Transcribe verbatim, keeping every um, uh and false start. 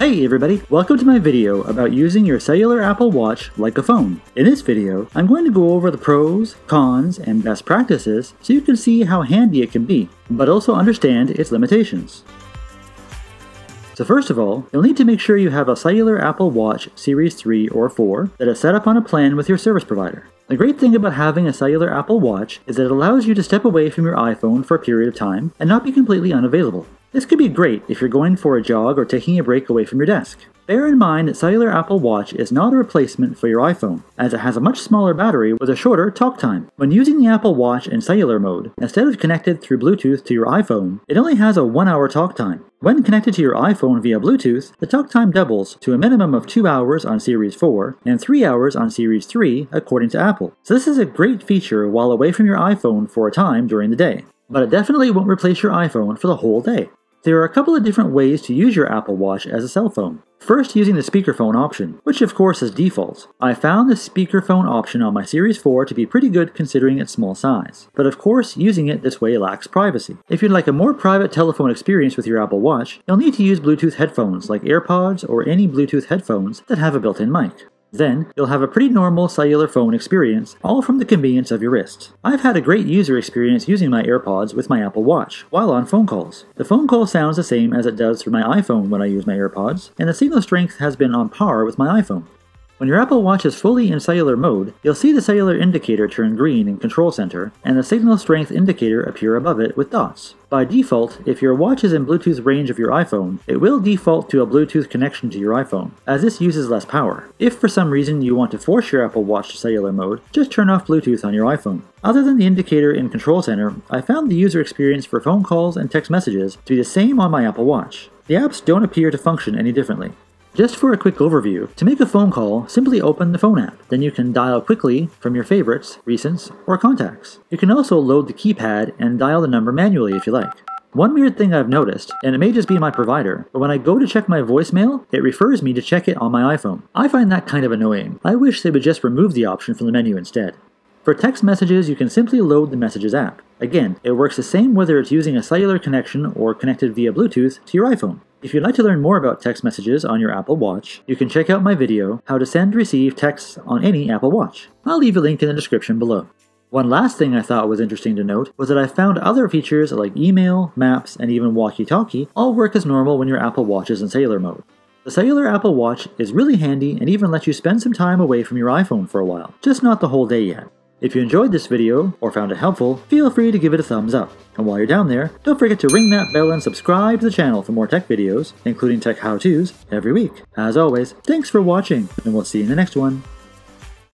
Hey everybody, welcome to my video about using your cellular Apple Watch like a phone. In this video, I'm going to go over the pros, cons, and best practices so you can see how handy it can be, but also understand its limitations. So first of all, you'll need to make sure you have a cellular Apple Watch Series three or four that is set up on a plan with your service provider. The great thing about having a cellular Apple Watch is that it allows you to step away from your iPhone for a period of time and not be completely unavailable. This could be great if you're going for a jog or taking a break away from your desk. Bear in mind that cellular Apple Watch is not a replacement for your iPhone, as it has a much smaller battery with a shorter talk time. When using the Apple Watch in cellular mode, instead of connected through Bluetooth to your iPhone, it only has a one hour talk time. When connected to your iPhone via Bluetooth, the talk time doubles to a minimum of two hours on Series four and three hours on Series three according to Apple. So this is a great feature while away from your iPhone for a time during the day. But it definitely won't replace your iPhone for the whole day. There are a couple of different ways to use your Apple Watch as a cell phone. First, using the speakerphone option, which of course is default. I found the speakerphone option on my Series four to be pretty good considering its small size, but of course using it this way lacks privacy. If you'd like a more private telephone experience with your Apple Watch, you'll need to use Bluetooth headphones like AirPods or any Bluetooth headphones that have a built-in mic. Then, you'll have a pretty normal cellular phone experience, all from the convenience of your wrist. I've had a great user experience using my AirPods with my Apple Watch while on phone calls. The phone call sounds the same as it does through my iPhone when I use my AirPods, and the signal strength has been on par with my iPhone. When your Apple Watch is fully in cellular mode, you'll see the cellular indicator turn green in Control Center, and the signal strength indicator appear above it with dots. By default, if your watch is in Bluetooth range of your iPhone, it will default to a Bluetooth connection to your iPhone, as this uses less power. If for some reason you want to force your Apple Watch to cellular mode, just turn off Bluetooth on your iPhone. Other than the indicator in Control Center, I found the user experience for phone calls and text messages to be the same on my Apple Watch. The apps don't appear to function any differently. Just for a quick overview, to make a phone call, simply open the phone app. Then you can dial quickly from your favorites, recents, or contacts. You can also load the keypad and dial the number manually if you like. One weird thing I've noticed, and it may just be my provider, but when I go to check my voicemail, it refers me to check it on my iPhone. I find that kind of annoying. I wish they would just remove the option from the menu instead. For text messages, you can simply load the Messages app. Again, it works the same whether it's using a cellular connection or connected via Bluetooth to your iPhone. If you'd like to learn more about text messages on your Apple Watch, you can check out my video, How to Send and Receive Texts on Any Apple Watch. I'll leave a link in the description below. One last thing I thought was interesting to note was that I found other features like email, maps, and even walkie-talkie all work as normal when your Apple Watch is in cellular mode. The cellular Apple Watch is really handy and even lets you spend some time away from your iPhone for a while, just not the whole day yet. If you enjoyed this video or found it helpful, feel free to give it a thumbs up. And while you're down there, don't forget to ring that bell and subscribe to the channel for more tech videos, including tech how-tos, every week. As always, thanks for watching, and we'll see you in the next one.